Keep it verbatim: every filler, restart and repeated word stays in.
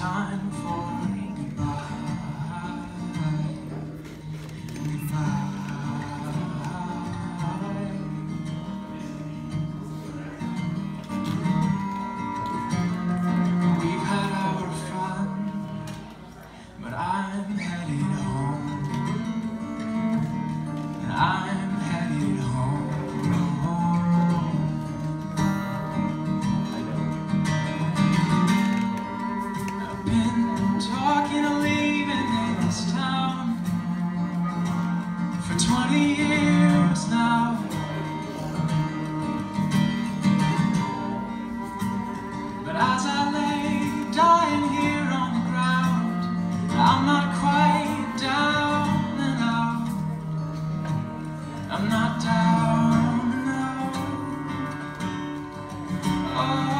time for a goodbye. Goodbye. We've had our fun, but I'm headed home. And I'm headed home. twenty years now, but as I lay dying here on the ground, I'm not quite down and out. I'm not down and out. Oh.